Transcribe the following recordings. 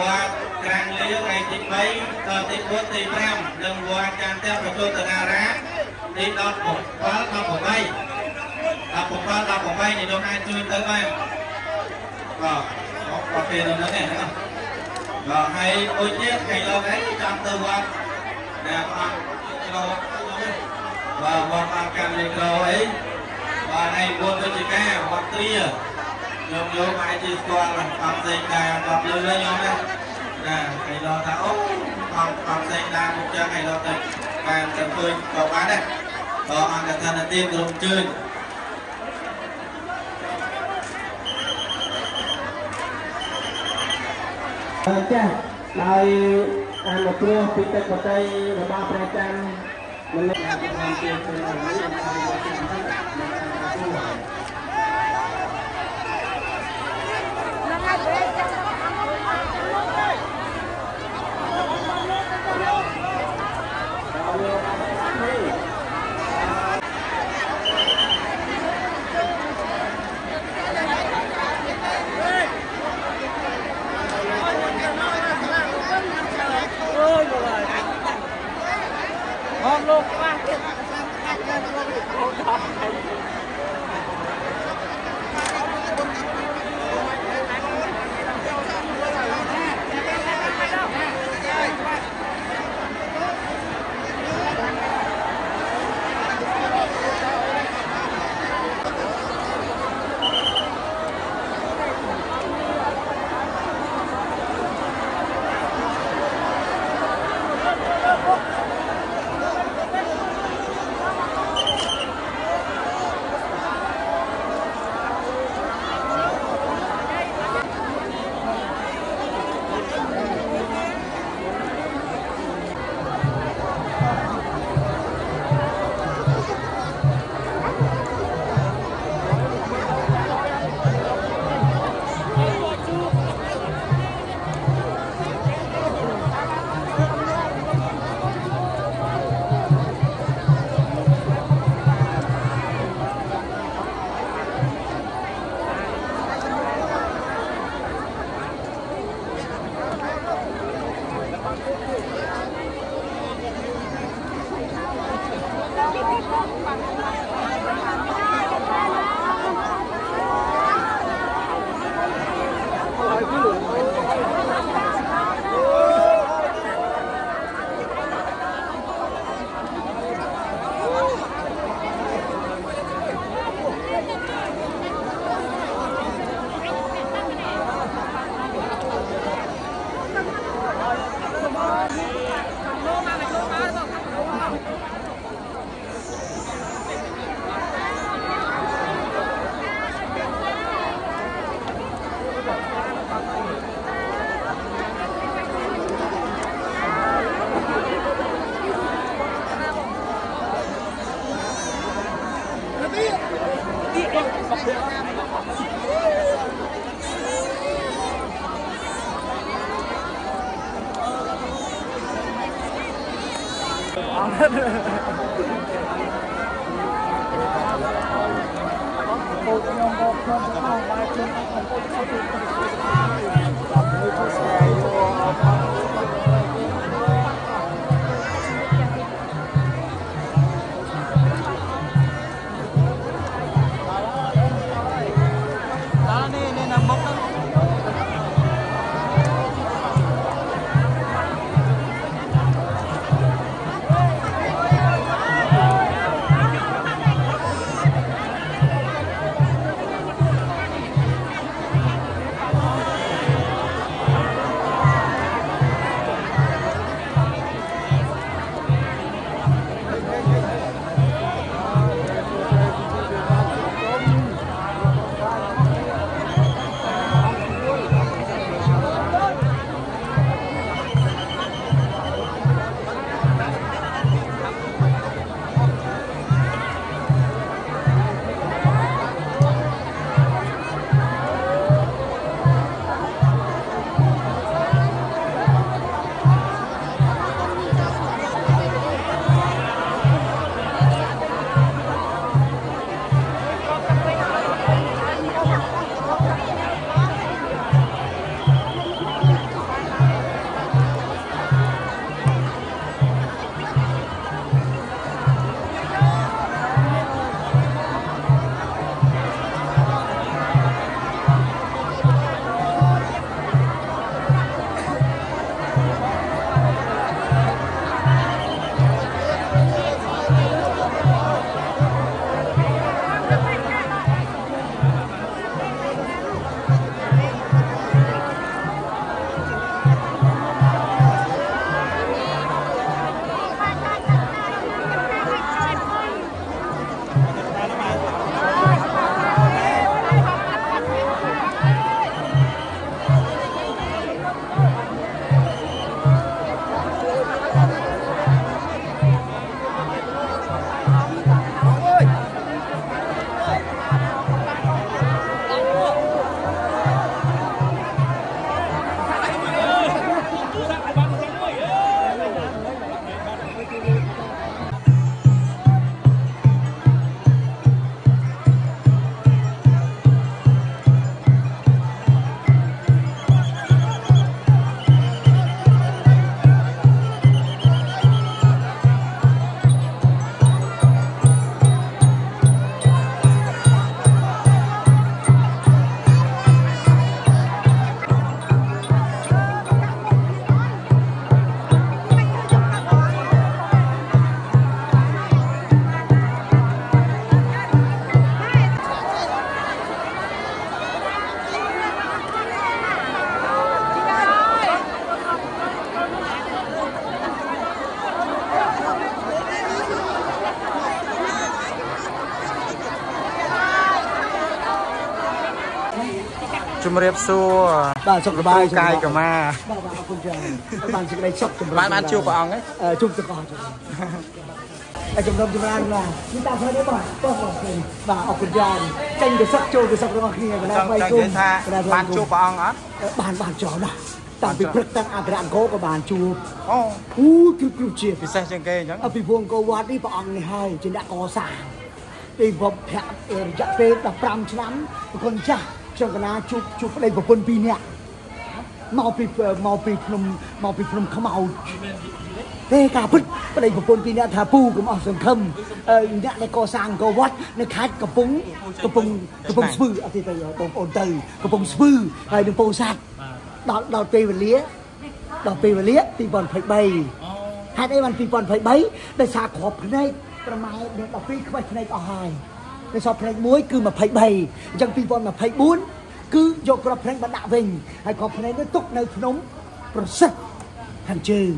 วัดกลางเลี้ยงไอติมไว้ต่อติดวัดติดแรมเดิมวัดการเต้นประตูตะนาระติดดอกผลฟ้าดอกผลไม้ดอกผลฟ้าดอกผลไม้ในดวงไอจูนเติมไปก็กาแฟตรงนั้นเนี่ยนะก็ให้โอเชียให้เราได้จำเติมวัดนะมาเราว่าวันอาการเลี้ยงเราไอ้ว่าในบุญตัวจีแก่วัดเตี้ยโยมโยมไอจีสกอร์มันทำเซนดาทำเลยเลยโยมนะนะไอเราถ้าโอ้ทำเซนดาบุกจะไอเราติดการจำเป็นต่อไปเนี่ยต่ออันดับทันทีตรงจืดจ้ะเราอันดับตัวพิจารณาระบาดประจำมันเป็นความเสี่ยงเป็นอะไร เรียบซัวบ้านชกระบายกายกับมาบ้านชกระบายชกบ้านชูปองไงชูสกอร์ไอจมดมจมร้านนองนี่ตาเธอได้บ่อยก็บอกเลยว่าออกกุญแจเต็งกับซักโจกับซักระบายขี้กันแล้วไปชูบ้านชูปองอ่ะบ้านจอมนะต่างปีพฤกษ์ต่างอาเปรันโกกับบานจูอ๋อคือเจี๊ยบพิเศษจังเกย์จังปีพวงก็วัดที่ปองในให้จินดาโกสามปีบอบแผลจะเป็นแบบปรำช้ำคนจ้าจงกนาจุบอะไรกับคนปีเนี่ยเมาปีพนมขมเอาเฮ้กาพึ่งอะไรกับคนปีเนี่ยทาปูกับเอาสังคมเนี่ยในโกสามโกวัดในคัดกระปุงสปืออาทิตย์เดียวตรงโอนเตยกระปุงสปือไอ้หนึ่งโปซัดดอกปีวันเลี้ยปีบอลไผ่ใบให้ได้วันปีบอลไผ่ใบได้สาขอบในประมาณเดือนดอกปีเข้าไปในอหายในสอบเพลงมวยคือมาไผ่ใบยังปีบอลมาไผ่บุญคือยกระเพลงบรรดาเวงให้ขอบในได้ตุกในขนมประสิทธิ์หันเชิง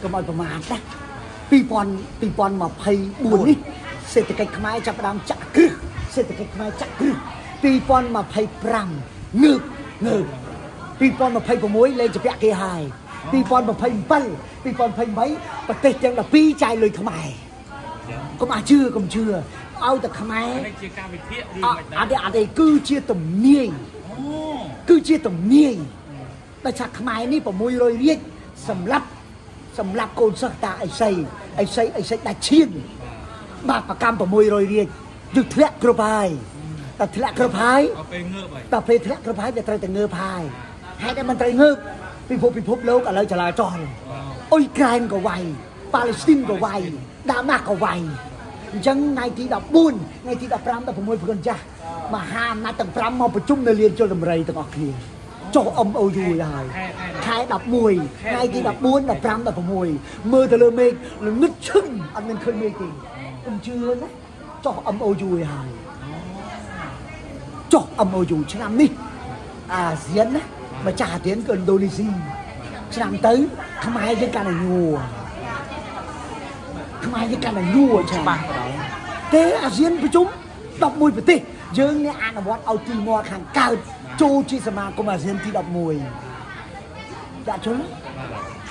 ก็มาประมาณนะปีบอลมาไผ่บุญนี่เศรษฐกิจขมายจับดำจักรึเศรษฐกิจขมายจักรึปีบอลมาไผ่ปรังเงือบปีปอนมาไพ่ปมวยเลยจะเปียกเกหายปีปอนมาไพ่ปั้นปีปอนไพ่ไม้ปฏิจังละปีใจเลยขมายก็มาเชื่อเอาแต่ขมายอะไรกู้เชื่อต่ำเนียงแต่ฉากขมายนี่ปมวยเลยเรียกสำหรับโกนสักตาไอใส่ตาเชี่ยนบาปกรรมปมวยเลยเรียกดึกเละกระบายแต่เละกระบายแต่เพลเละกระบายจะตายแต่เงือพายให้ได้มันใจเงือกพิภพโลกอะไรจะลาจอนโอ้ยไกลก็ไวปาเลสไตน์ก็ไวดามากก็ไวยังในที่ดับบุญในที่ดับพรำแต่ผมไม่เพื่อนจ้ะมาห้ามนะแต่พรำมาประชุมในเรียนจนลำไรต่างออกเรียนโจอมเอาอยู่ได้ใช้ดับมวยในที่ดับบุญดับพรำแต่ผมมวยมือทะเลเมฆหรือนึกชึ้งอันนั้นเคยเมฆตีอันเชื่อนะโจอมเอาอยู่ได้โจอมเอาอยู่ชนะนี่เสียนนะมาจ่าเทียนเกินโดนิซีสนามตื้อทำไมยังการอะไรงัวใช่ปะเตะอาเซียนประชุมดอกมวยปฏิยังเนี่ยอันวัดเอาตีมอขังเกิดโจชีสมาคมอาเซียนที่ดอกมวยจะชน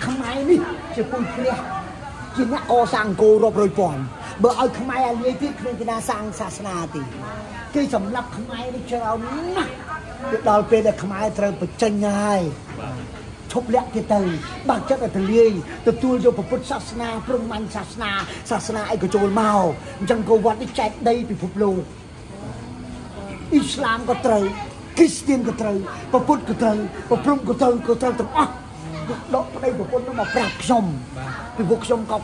ทำไมนี่จะปุ่นเปลี่ยนกินนักอสังโกรบรอยปอนเบอร์เอาทำไมอะไรที่เคยกินอาสังศาสนาตีคือสำหรับทำไมนี่เชื่อเอานะเราเป็นแต่ขมายเตยปัจจัยง่ายชกเละเตยบางเจ้าแต่เลี้ยแต่ตัวโยบพุทธศาสนาพระมันศาสนาไอ้กระโจนเมาจังกวัดได้แจกได้ไปพุทธโลกอิสลามก็เตยคริสเตียนก็เตยประพุทธก็เตยประพรมก็เตยแต่อ๊ะดอกได้ประพุทธต้องมาปราบชมไปบุกชมกอง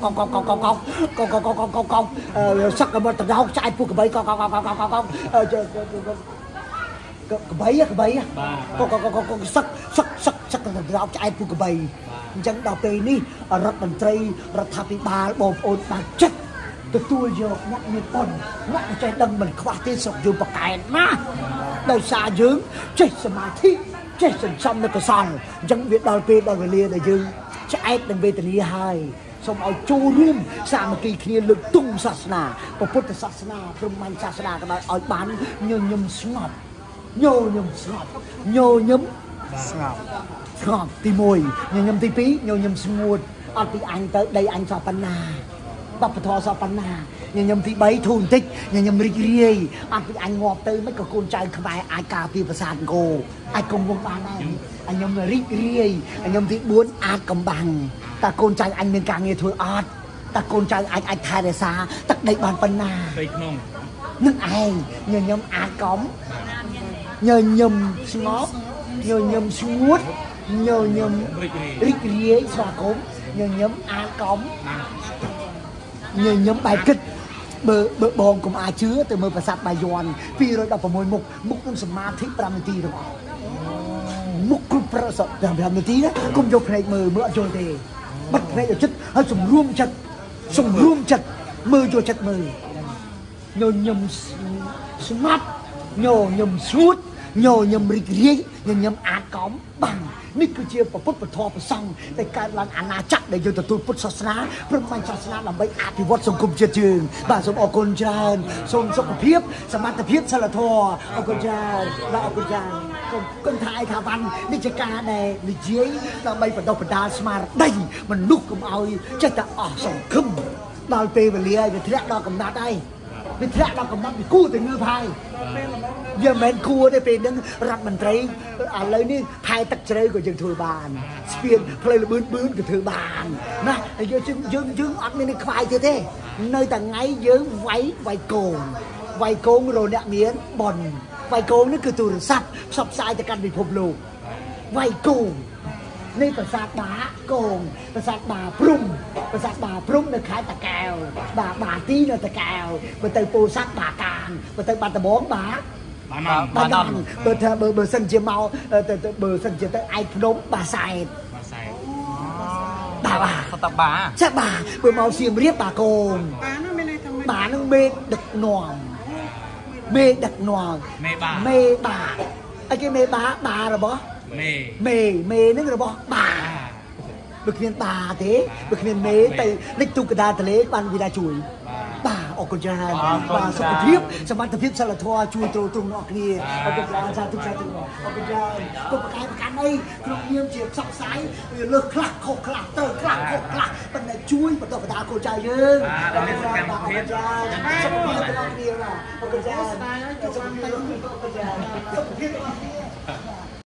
สักกระบอกแต่ดอกใจพวกกระเบยกองกระใบก็สักเราจะไอ้ผู้กระใบยังดาวเตนี่รัฐมนตรีรัฐบาลบอบโอนบางจัดตัวโยกนักมีปนนักใจดังมันคว้าที่สกอยู่ปากไก่นะได้สายืมใจสมาธิใจสันซ้ำในกระสันยังเวียดดาวเตดาวเลียได้ยืมจะไอ้ดังเวทีให้สมเอาโจรุมสามัคคีเคียนลึกตุ้งศาสนาพระพุทธศาสนาพระมันศาสนากันมาเอาบ้านยมสงบโยยมสงบตีมวยโยยมตีปีโยยมสงบอันตีอันเตอร์ได้อันสอบปัญนาบัพพทอสอบปัญนาโยยมตีใบทุนติกโยยมริกเรียอันตีอันงอบเตอร์ไม่กับคนใจขบายอากาปีประสานโกไอกงวงปานได้อันยมริกเรียอันยมตีบุญอาจกำบังแต่คนใจอันเป็นกลางเงยถวยอัดแต่คนใจอันไทยเดชาตักได้บานปัญนานึกไอโยยมอาจก้อมnhờ nhầm rít rìa xòa cốm nhờ nhầm a cống nhờ nhầm bài kịch bờ bòn cùng a chứa từ mưa và sạt bài giòn vì rồi đọc vào môi mục cũng sầm ma thích pramiti rồi mục cũng prasat pramiti đó cùng vô này mưa rồi thì bắt này ở chất ở sùng ruông chặt mưa rồi chặt mưa nhờ nhầm smart nhờ nhầm suốtโยยมริกรีโยยมอาจกอมบังนี่คือเชียร์ประพุทธประทอประสังในการรันอาณาจักรในยุทธตุลพุทธศาสนาพระมันศาสนาลำใบอาภิวัตรสงคมเชื้อเชิงบาสมอกุญจารสมสกเพียบสมัตเพียบสละทออกุญจารและอกุญจาร คนไทยขาวันนิจการในนิจยเราไม่ประดประดาสมาร์ได้มันลุกกับเอาจะจะออกสองคึมดาวเปย์ไปเลี้ยไปเทะดอกกับนัดได้ไปเทะดอกกับนัดไปกู้แต่เงือพายเยอรมันกู้ได้เป็นนั่งรัฐมันไตรอะไรนี่ไทยตักใจก็ยังเธอบานสเปนเพลย์บื้นบื้นก็เธอบานนะเยอะเยอะอัดไม่ได้ควายเท่เท่ในแต่ไงเยอะไว้โกงไวโกงโรเนเมียนบอลไวโกงนั่นคือตัวสับสับสายจากการเป็นพรมลูกไวโกงนี่ประสาทบาโกงประสาทบาพรุ่มประสาทบาพรุ่มในขายตะแกวบาตีในตะแกวมาเตยปูซักบากางมาเตยบาตะบ้องบาดำเบอร์เซนเจมาเบอร์เซนเจเตอร์ไอพนมบาไซบาบาซักบาเบอร์เมาเสียมเรียบบาโกงบาหนังเมฆดักหน่อมเมฆดักหน่อมเมฆบาไอ้แกเมฆบาหรอบอเมนั่นหรอบอบาบึกเมียนบาเถะบึกเมียนเมฆแต่เล็กตุกกระดาษทะเลปันวิดาจุยบาออกกุญแจบาสมบัติทิพย์สมบัติทิพย์สลัดทัวร์จุยตรงออกนี่ออกกุญแจชาทุกชาติออกกุญแจกบกายกันไอ้กลุ่มเยี่ยมเฉียบซับซ้ายเลิกคลักโคคลักเตอร์คลักโคคลักเป็นในจุยเป็นตัวประดาโกใจเยิงออกกุญแจออกกุญแจสมบัติเป็นออกนี่ล่ะออกกุญแจสมบัติเป็นออกกุญแจ